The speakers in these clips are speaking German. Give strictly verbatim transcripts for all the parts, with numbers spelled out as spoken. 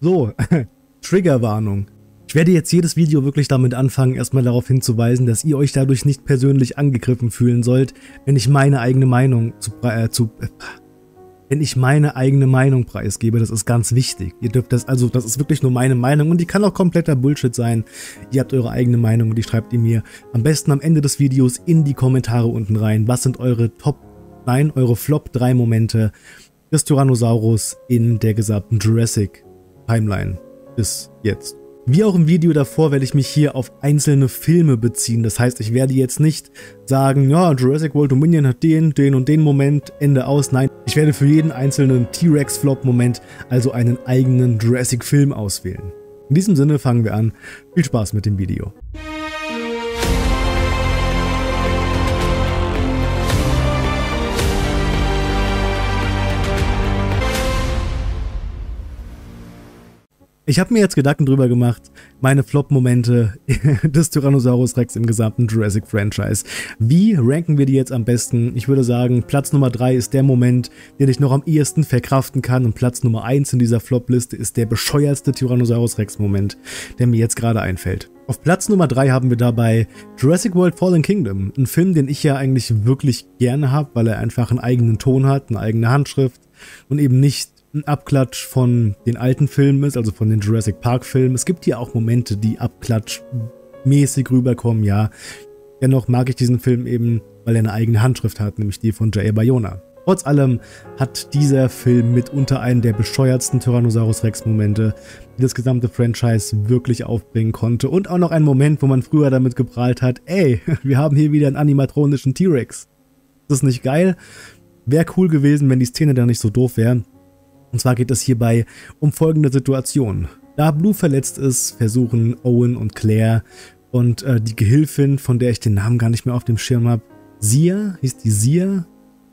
So, Triggerwarnung. Ich werde jetzt jedes Video wirklich damit anfangen, erstmal darauf hinzuweisen, dass ihr euch dadurch nicht persönlich angegriffen fühlen sollt, wenn ich meine eigene Meinung zu, äh, zu äh, wenn ich meine eigene Meinung preisgebe. Das ist ganz wichtig. Ihr dürft das, also das ist wirklich nur meine Meinung und die kann auch kompletter Bullshit sein. Ihr habt eure eigene Meinung und die schreibt ihr mir am besten am Ende des Videos in die Kommentare unten rein. Was sind eure Top, nein, eure Flop drei Momente des Tyrannosaurus in der gesamten Jurassic Timeline bis jetzt? Wie auch im Video davor werde ich mich hier auf einzelne Filme beziehen. Das heißt, ich werde jetzt nicht sagen, ja, Jurassic World Dominion hat den, den und den Moment, Ende aus. Nein, ich werde für jeden einzelnen T-Rex-Flop-Moment also einen eigenen Jurassic-Film auswählen. In diesem Sinne fangen wir an. Viel Spaß mit dem Video. Ich habe mir jetzt Gedanken drüber gemacht, meine Flop-Momente des Tyrannosaurus Rex im gesamten Jurassic-Franchise. Wie ranken wir die jetzt am besten? Ich würde sagen, Platz Nummer drei ist der Moment, den ich noch am ehesten verkraften kann, und Platz Nummer eins in dieser Flop-Liste ist der bescheuerste Tyrannosaurus Rex-Moment, der mir jetzt gerade einfällt. Auf Platz Nummer drei haben wir dabei Jurassic World Fallen Kingdom, ein Film, den ich ja eigentlich wirklich gerne habe, weil er einfach einen eigenen Ton hat, eine eigene Handschrift und eben nicht ein Abklatsch von den alten Filmen ist, also von den Jurassic Park Filmen. Es gibt hier auch Momente, die abklatschmäßig rüberkommen, ja. Dennoch mag ich diesen Film eben, weil er eine eigene Handschrift hat, nämlich die von J A Bayona. Trotz allem hat dieser Film mitunter einen der bescheuertsten Tyrannosaurus Rex Momente, die das gesamte Franchise wirklich aufbringen konnte, und auch noch einen Moment, wo man früher damit geprahlt hat, ey, wir haben hier wieder einen animatronischen T-Rex. Das ist nicht geil. Wäre cool gewesen, wenn die Szene da nicht so doof wäre. Und zwar geht es hierbei um folgende Situation. Da Blue verletzt ist, versuchen Owen und Claire und äh, die Gehilfin, von der ich den Namen gar nicht mehr auf dem Schirm habe, Sia, hieß die Sia?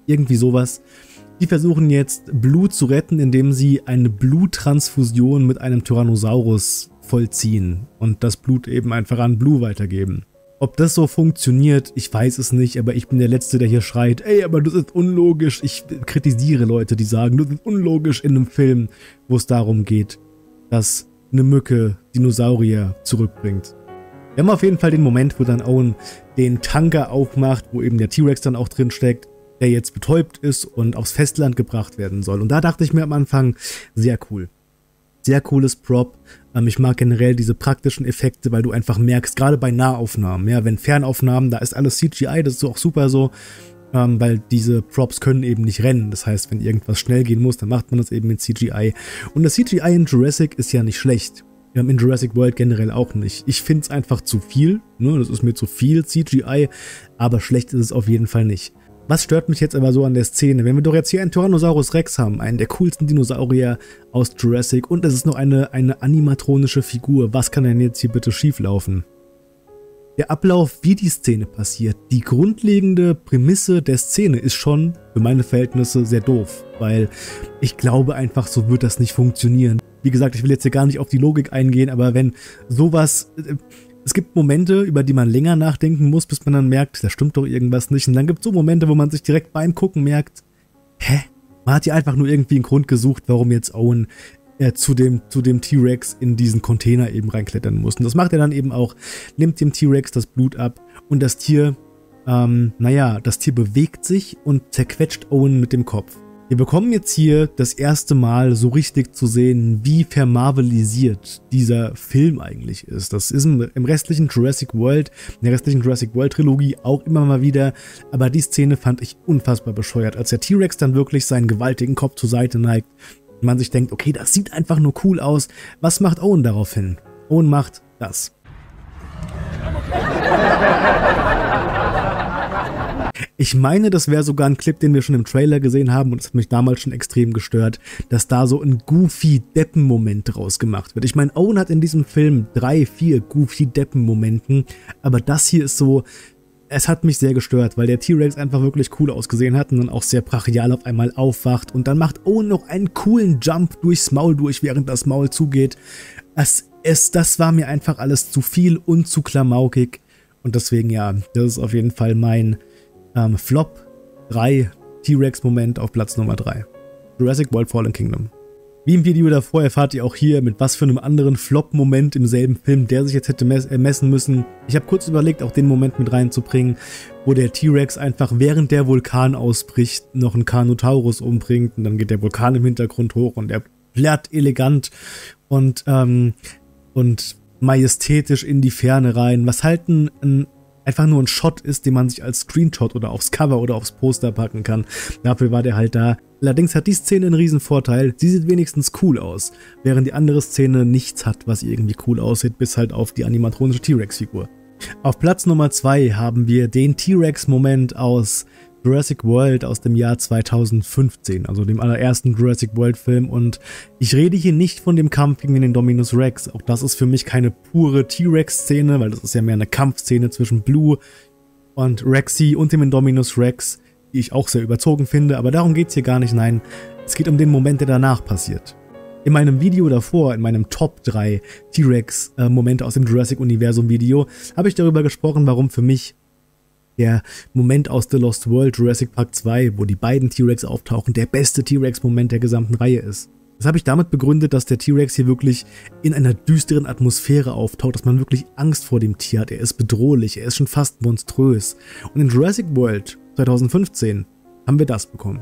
Irgendwie sowas. Die versuchen jetzt Blue zu retten, indem sie eine Bluttransfusion mit einem Tyrannosaurus vollziehen und das Blut eben einfach an Blue weitergeben. Ob das so funktioniert, ich weiß es nicht, aber ich bin der Letzte, der hier schreit, ey, aber das ist unlogisch. Ich kritisiere Leute, die sagen, das ist unlogisch in einem Film, wo es darum geht, dass eine Mücke Dinosaurier zurückbringt. Wir haben auf jeden Fall den Moment, wo dann Owen den Tanker aufmacht, wo eben der T-Rex dann auch drin steckt, der jetzt betäubt ist und aufs Festland gebracht werden soll. Und da dachte ich mir am Anfang, sehr cool. Sehr cooles Prop. Ich mag generell diese praktischen Effekte, weil du einfach merkst, gerade bei Nahaufnahmen, ja, wenn Fernaufnahmen, da ist alles C G I, das ist auch super so, ähm, weil diese Props können eben nicht rennen. Das heißt, wenn irgendwas schnell gehen muss, dann macht man das eben mit C G I. Und das C G I in Jurassic ist ja nicht schlecht. Ähm, in Jurassic World generell auch nicht. Ich finde es einfach zu viel, ne? Das ist mir zu viel C G I, aber schlecht ist es auf jeden Fall nicht. Was stört mich jetzt aber so an der Szene? Wenn wir doch jetzt hier einen Tyrannosaurus Rex haben, einen der coolsten Dinosaurier aus Jurassic, und es ist noch eine, eine animatronische Figur, was kann denn jetzt hier bitte schieflaufen? Der Ablauf, wie die Szene passiert, die grundlegende Prämisse der Szene ist schon für meine Verhältnisse sehr doof, weil ich glaube einfach, so wird das nicht funktionieren. Wie gesagt, ich will jetzt hier gar nicht auf die Logik eingehen, aber wenn sowas... Äh, Es gibt Momente, über die man länger nachdenken muss, bis man dann merkt, da stimmt doch irgendwas nicht. Und dann gibt es so Momente, wo man sich direkt beim Gucken merkt, hä? Man hat ja einfach nur irgendwie einen Grund gesucht, warum jetzt Owen äh, zu dem zu dem T-Rex in diesen Container eben reinklettern muss. Und das macht er dann eben auch, nimmt dem T-Rex das Blut ab und das Tier, ähm, naja, das Tier bewegt sich und zerquetscht Owen mit dem Kopf. Wir bekommen jetzt hier das erste Mal so richtig zu sehen, wie vermarvelisiert dieser Film eigentlich ist. Das ist im restlichen Jurassic World, in der restlichen Jurassic World Trilogie auch immer mal wieder, aber die Szene fand ich unfassbar bescheuert, als der T-Rex dann wirklich seinen gewaltigen Kopf zur Seite neigt und man sich denkt, okay, das sieht einfach nur cool aus. Was macht Owen daraufhin? Owen macht das. Ich meine, das wäre sogar ein Clip, den wir schon im Trailer gesehen haben, und das hat mich damals schon extrem gestört, dass da so ein Goofy-Deppen-Moment draus gemacht wird. Ich meine, Owen hat in diesem Film drei, vier Goofy-Deppen-Momenten, aber das hier ist so, es hat mich sehr gestört, weil der T-Rex einfach wirklich cool ausgesehen hat und dann auch sehr brachial auf einmal aufwacht, und dann macht Owen noch einen coolen Jump durchs Maul durch, während das Maul zugeht. Es, es, das war mir einfach alles zu viel und zu klamaukig, und deswegen ja, das ist auf jeden Fall mein... Um, Flop drei T-Rex Moment auf Platz Nummer drei. Jurassic World Fallen Kingdom. Wie im Video davor erfahrt ihr auch hier, mit was für einem anderen Flop-Moment im selben Film, der sich jetzt hätte messen müssen. Ich habe kurz überlegt, auch den Moment mit reinzubringen, wo der T-Rex einfach während der Vulkan ausbricht, noch einen Carnotaurus umbringt und dann geht der Vulkan im Hintergrund hoch und er plärrt elegant und, ähm, und majestätisch in die Ferne rein, was halt ein, ein einfach nur ein Shot ist, den man sich als Screenshot oder aufs Cover oder aufs Poster packen kann. Dafür war der halt da. Allerdings hat die Szene einen riesen Vorteil. Sie sieht wenigstens cool aus, während die andere Szene nichts hat, was irgendwie cool aussieht, bis halt auf die animatronische T-Rex-Figur. Auf Platz Nummer zwei haben wir den T-Rex-Moment aus Jurassic World aus dem Jahr zweitausendfünfzehn, also dem allerersten Jurassic World Film, und ich rede hier nicht von dem Kampf gegen den Dominus Rex. Auch das ist für mich keine pure T-Rex-Szene, weil das ist ja mehr eine Kampfszene zwischen Blue und Rexy und dem Indominus Rex, die ich auch sehr überzogen finde, aber darum geht's hier gar nicht, nein, es geht um den Moment, der danach passiert. In meinem Video davor, in meinem Top drei T-Rex-Momente aus dem Jurassic-Universum-Video, habe ich darüber gesprochen, warum für mich der Moment aus The Lost World Jurassic Park zwei, wo die beiden T-Rex auftauchen, der beste T-Rex-Moment der gesamten Reihe ist. Das habe ich damit begründet, dass der T-Rex hier wirklich in einer düsteren Atmosphäre auftaucht, dass man wirklich Angst vor dem Tier hat. Er ist bedrohlich, er ist schon fast monströs. Und in Jurassic World zweitausendfünfzehn haben wir das bekommen.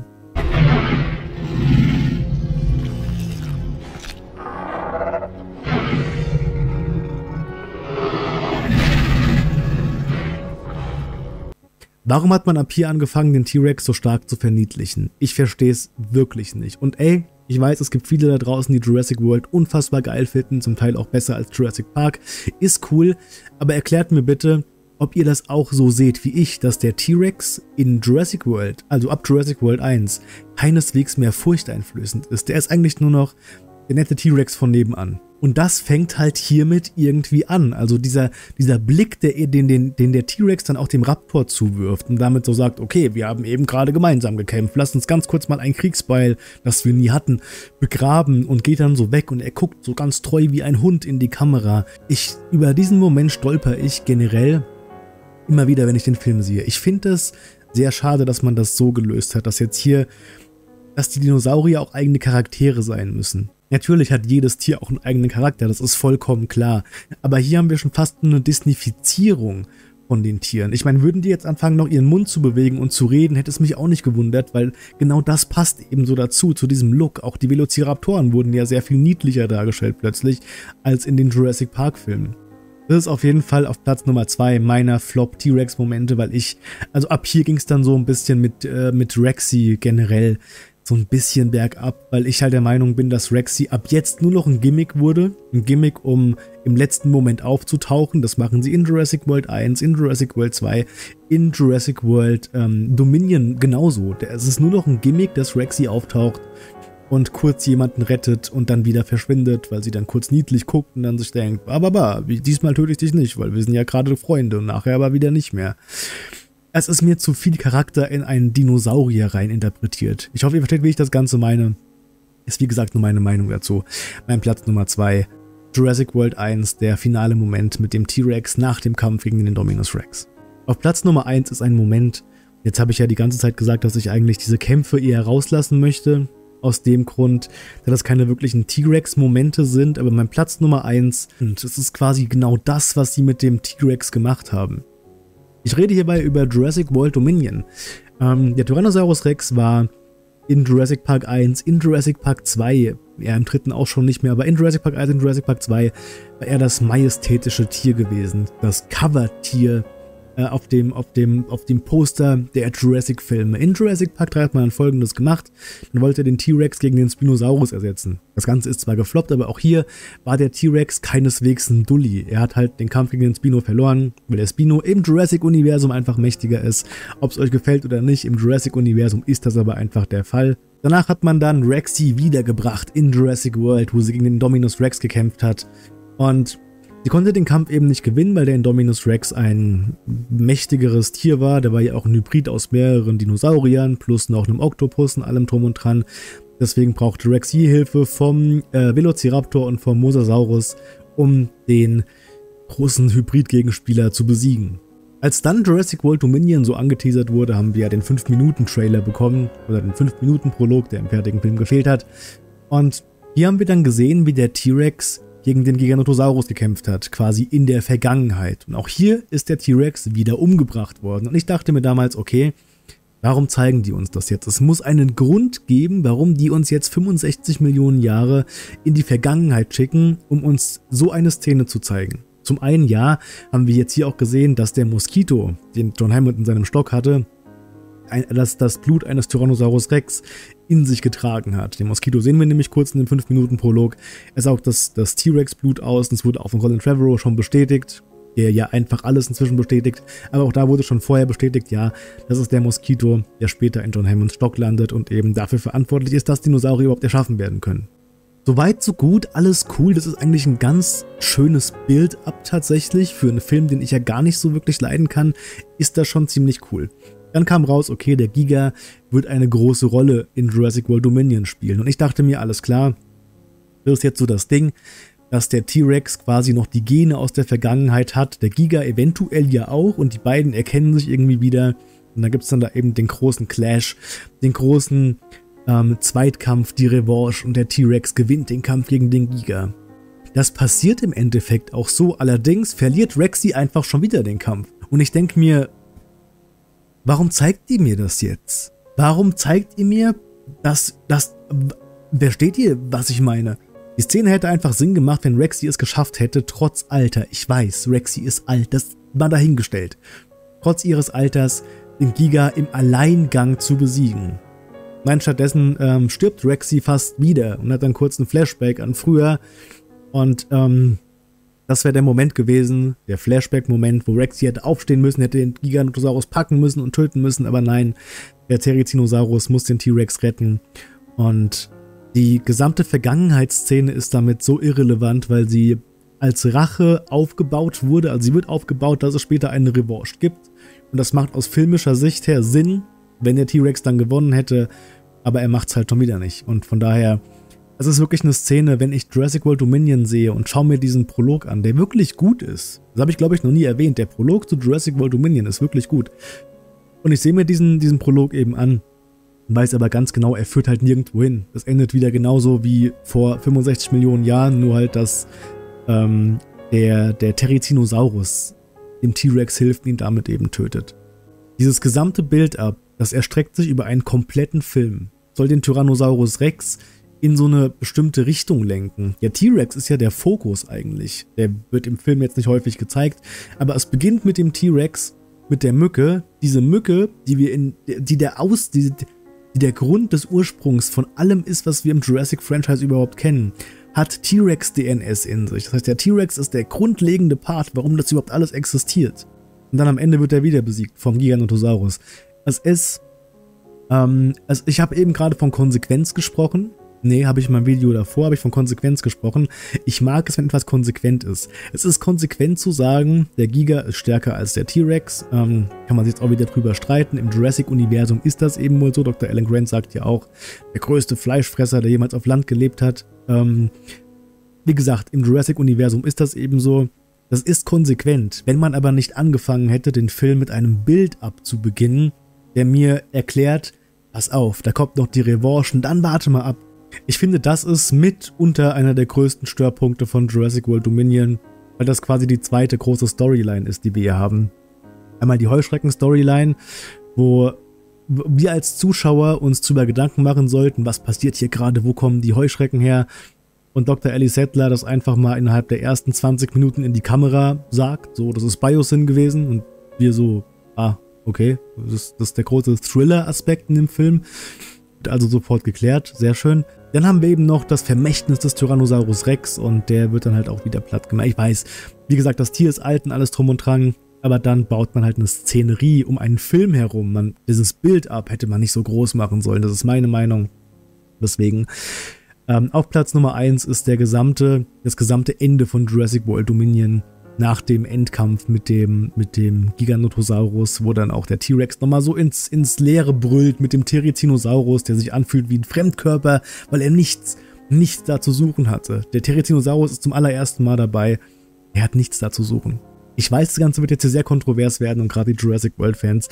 Warum hat man ab hier angefangen, den T-Rex so stark zu verniedlichen? Ich verstehe es wirklich nicht. Und ey, ich weiß, es gibt viele da draußen, die Jurassic World unfassbar geil finden, zum Teil auch besser als Jurassic Park. Ist cool, aber erklärt mir bitte, ob ihr das auch so seht wie ich, dass der T-Rex in Jurassic World, also ab Jurassic World eins, keineswegs mehr furchteinflößend ist. Der ist eigentlich nur noch der nette T-Rex von nebenan. Und das fängt halt hiermit irgendwie an. Also dieser, dieser Blick, der, den, den, den der T-Rex dann auch dem Raptor zuwirft und damit so sagt, okay, wir haben eben gerade gemeinsam gekämpft, lass uns ganz kurz mal ein Kriegsbeil, das wir nie hatten, begraben, und geht dann so weg und er guckt so ganz treu wie ein Hund in die Kamera. Ich, über diesen Moment stolper ich generell immer wieder, wenn ich den Film sehe. Ich finde es sehr schade, dass man das so gelöst hat, dass jetzt hier, dass die Dinosaurier auch eigene Charaktere sein müssen. Natürlich hat jedes Tier auch einen eigenen Charakter, das ist vollkommen klar. Aber hier haben wir schon fast eine Disneyfizierung von den Tieren. Ich meine, würden die jetzt anfangen, noch ihren Mund zu bewegen und zu reden, hätte es mich auch nicht gewundert, weil genau das passt eben so dazu, zu diesem Look. Auch die Velociraptoren wurden ja sehr viel niedlicher dargestellt plötzlich, als in den Jurassic Park-Filmen. Das ist auf jeden Fall auf Platz Nummer zwei meiner Flop-T-Rex-Momente, weil ich, also ab hier ging es dann so ein bisschen mit, äh, mit Rexy generell so ein bisschen bergab, weil ich halt der Meinung bin, dass Rexy ab jetzt nur noch ein Gimmick wurde. Ein Gimmick, um im letzten Moment aufzutauchen. Das machen sie in Jurassic World eins, in Jurassic World zwei, in Jurassic World ähm, Dominion genauso. Es ist nur noch ein Gimmick, dass Rexy auftaucht und kurz jemanden rettet und dann wieder verschwindet, weil sie dann kurz niedlich guckt und dann sich denkt, bababa, diesmal töte ich dich nicht, weil wir sind ja gerade Freunde und nachher aber wieder nicht mehr. Es ist mir zu viel Charakter in einen Dinosaurier rein interpretiert. Ich hoffe, ihr versteht, wie ich das Ganze meine. Ist wie gesagt nur meine Meinung dazu. Mein Platz Nummer zwei, Jurassic World eins, der finale Moment mit dem T-Rex nach dem Kampf gegen den Indominus Rex. Auf Platz Nummer eins ist ein Moment, jetzt habe ich ja die ganze Zeit gesagt, dass ich eigentlich diese Kämpfe eher rauslassen möchte, aus dem Grund, da das keine wirklichen T-Rex-Momente sind, aber mein Platz Nummer eins, und es ist quasi genau das, was sie mit dem T-Rex gemacht haben. Ich rede hierbei über Jurassic World Dominion. Ähm, der Tyrannosaurus Rex war in Jurassic Park eins, in Jurassic Park zwei, ja im dritten auch schon nicht mehr, aber in Jurassic Park eins, in Jurassic Park zwei war er das majestätische Tier gewesen, das Cover-Tier äh, auf, dem, auf, dem, auf dem Poster der Jurassic-Filme. In Jurassic Park drei hat man dann Folgendes gemacht, man wollte den T-Rex gegen den Spinosaurus ersetzen. Das Ganze ist zwar gefloppt, aber auch hier war der T-Rex keineswegs ein Dulli. Er hat halt den Kampf gegen den Spino verloren, weil der Spino im Jurassic-Universum einfach mächtiger ist. Ob es euch gefällt oder nicht, im Jurassic-Universum ist das aber einfach der Fall. Danach hat man dann Rexy wiedergebracht in Jurassic World, wo sie gegen den Indominus Rex gekämpft hat. Und sie konnte den Kampf eben nicht gewinnen, weil der Indominus Rex ein mächtigeres Tier war. Der war ja auch ein Hybrid aus mehreren Dinosauriern plus noch einem Oktopus und allem drum und dran. Deswegen brauchte Rexy Hilfe vom äh, Velociraptor und vom Mosasaurus, um den großen Hybrid-Gegenspieler zu besiegen. Als dann Jurassic World Dominion so angeteasert wurde, haben wir ja den fünf-Minuten-Trailer bekommen, oder den fünf-Minuten-Prolog, der im fertigen Film gefehlt hat. Und Hier haben wir dann gesehen, wie der T-Rex gegen den Giganotosaurus gekämpft hat, quasi in der Vergangenheit. Und auch hier ist der T-Rex wieder umgebracht worden. Und ich dachte mir damals, okay, warum zeigen die uns das jetzt? Es muss einen Grund geben, warum die uns jetzt fünfundsechzig Millionen Jahre in die Vergangenheit schicken, um uns so eine Szene zu zeigen. Zum einen, ja, haben wir jetzt hier auch gesehen, dass der Moskito, den John Hammond in seinem Stock hatte, Ein, dass das Blut eines Tyrannosaurus Rex in sich getragen hat. Den Moskito sehen wir nämlich kurz in dem fünf Minuten Prolog. Es saugt das, das T-Rex-Blut aus, und es wurde auch von Colin Trevorrow schon bestätigt, der ja einfach alles inzwischen bestätigt, aber auch da wurde schon vorher bestätigt, ja, das ist der Moskito, der später in John Hammonds Stock landet und eben dafür verantwortlich ist, dass Dinosaurier überhaupt erschaffen werden können. Soweit, so gut, alles cool. Das ist eigentlich ein ganz schönes Bild ab tatsächlich. Für einen Film, den ich ja gar nicht so wirklich leiden kann, ist das schon ziemlich cool. Dann kam raus, okay, der Giga wird eine große Rolle in Jurassic World Dominion spielen. Und ich dachte mir, alles klar, das ist jetzt so das Ding, dass der T-Rex quasi noch die Gene aus der Vergangenheit hat, der Giga eventuell ja auch, und die beiden erkennen sich irgendwie wieder. Und dann gibt es dann da eben den großen Clash, den großen ähm, Zweitkampf, die Revanche, und der T-Rex gewinnt den Kampf gegen den Giga. Das passiert im Endeffekt auch so, allerdings verliert Rexy einfach schon wieder den Kampf. Und ich denke mir, warum zeigt ihr mir das jetzt? Warum zeigt ihr mir, dass, dass, versteht ihr, was ich meine? Die Szene hätte einfach Sinn gemacht, wenn Rexy es geschafft hätte, trotz Alter. Ich weiß, Rexy ist alt, das war dahingestellt. Trotz ihres Alters, den Giga im Alleingang zu besiegen. Nein, stattdessen ähm, stirbt Rexy fast wieder und hat dann kurz einen Flashback an früher. Und, ähm... das wäre der Moment gewesen, der Flashback-Moment, wo Rexy hätte aufstehen müssen, hätte den Giganotosaurus packen müssen und töten müssen, aber nein, der Therizinosaurus muss den T-Rex retten. Und die gesamte Vergangenheitsszene ist damit so irrelevant, weil sie als Rache aufgebaut wurde, also sie wird aufgebaut, dass es später eine Revanche gibt. Und das macht aus filmischer Sicht her Sinn, wenn der T-Rex dann gewonnen hätte, aber er macht es halt schon wieder nicht. Und von daher, es ist wirklich eine Szene, wenn ich Jurassic World Dominion sehe und schaue mir diesen Prolog an, der wirklich gut ist. Das habe ich, glaube ich, noch nie erwähnt. Der Prolog zu Jurassic World Dominion ist wirklich gut. Und ich sehe mir diesen, diesen Prolog eben an, weiß aber ganz genau, er führt halt nirgendwo hin. Das endet wieder genauso wie vor fünfundsechzig Millionen Jahren, nur halt, dass ähm, der, der Therizinosaurus dem T-Rex hilft und ihn damit eben tötet. Dieses gesamte Build-up, das erstreckt sich über einen kompletten Film, soll den Tyrannosaurus Rex in so eine bestimmte Richtung lenken. Der T-Rex ist ja der Fokus eigentlich. Der wird im Film jetzt nicht häufig gezeigt, aber es beginnt mit dem T-Rex, mit der Mücke. Diese Mücke, die wir in, die der Aus, die, die der Grund des Ursprungs von allem ist, was wir im Jurassic-Franchise überhaupt kennen, hat T-Rex D N S in sich. Das heißt, der T-Rex ist der grundlegende Part, warum das überhaupt alles existiert. Und dann am Ende wird er wieder besiegt vom Giganotosaurus. Es ist, ähm, also ich habe eben gerade von Konsequenz gesprochen. Nee, habe ich in meinem Video davor, habe ich von Konsequenz gesprochen. Ich mag es, wenn etwas konsequent ist. Es ist konsequent zu sagen, der Giga ist stärker als der T-Rex. Ähm, kann man sich jetzt auch wieder drüber streiten. Im Jurassic-Universum ist das eben wohl so. Doktor Alan Grant sagt ja auch, der größte Fleischfresser, der jemals auf Land gelebt hat. Ähm, wie gesagt, im Jurassic-Universum ist das eben so. Das ist konsequent. Wenn man aber nicht angefangen hätte, den Film mit einem Build-up zu beginnen, der mir erklärt, pass auf, da kommt noch die Revanche, dann warte mal ab. Ich finde, das ist mitunter einer der größten Störpunkte von Jurassic World Dominion, weil das quasi die zweite große Storyline ist, die wir hier haben. Einmal die Heuschrecken-Storyline, wo wir als Zuschauer uns darüber Gedanken machen sollten, was passiert hier gerade, wo kommen die Heuschrecken her? Und Doktor Ellie Sattler das einfach mal innerhalb der ersten zwanzig Minuten in die Kamera sagt, so, das ist Biosyn gewesen, und wir so, ah, okay, das ist, das ist der große Thriller-Aspekt in dem Film. Wird also sofort geklärt, sehr schön. Dann haben wir eben noch das Vermächtnis des Tyrannosaurus Rex, und der wird dann halt auch wieder platt gemacht. Ich weiß, wie gesagt, das Tier ist alt und alles drum und dran, aber dann baut man halt eine Szenerie um einen Film herum. Man, dieses Build-up hätte man nicht so groß machen sollen, das ist meine Meinung. Deswegen, ähm, auf Platz Nummer eins ist der gesamte, das gesamte Ende von Jurassic World Dominion nach dem Endkampf mit dem, mit dem Giganotosaurus, wo dann auch der T-Rex nochmal so ins, ins Leere brüllt mit dem Therizinosaurus, der sich anfühlt wie ein Fremdkörper, weil er nichts, nichts da zu suchen hatte. Der Therizinosaurus ist zum allerersten Mal dabei, er hat nichts da zu suchen. Ich weiß, das Ganze wird jetzt hier sehr kontrovers werden, und gerade die Jurassic World Fans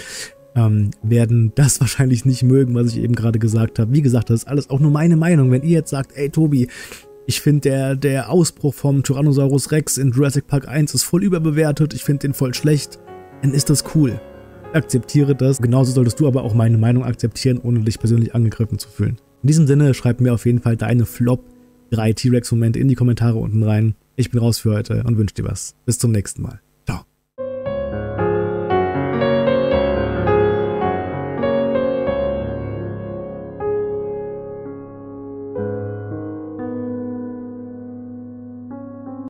ähm, werden das wahrscheinlich nicht mögen, was ich eben gerade gesagt habe. Wie gesagt, das ist alles auch nur meine Meinung. Wenn ihr jetzt sagt, ey Tobi, ich finde der, der Ausbruch vom Tyrannosaurus Rex in Jurassic Park eins ist voll überbewertet, ich finde den voll schlecht, dann ist das cool. Akzeptiere das. Genauso solltest du aber auch meine Meinung akzeptieren, ohne dich persönlich angegriffen zu fühlen. In diesem Sinne, schreib mir auf jeden Fall deine Flop drei T-Rex-Momente in die Kommentare unten rein. Ich bin raus für heute und wünsche dir was. Bis zum nächsten Mal.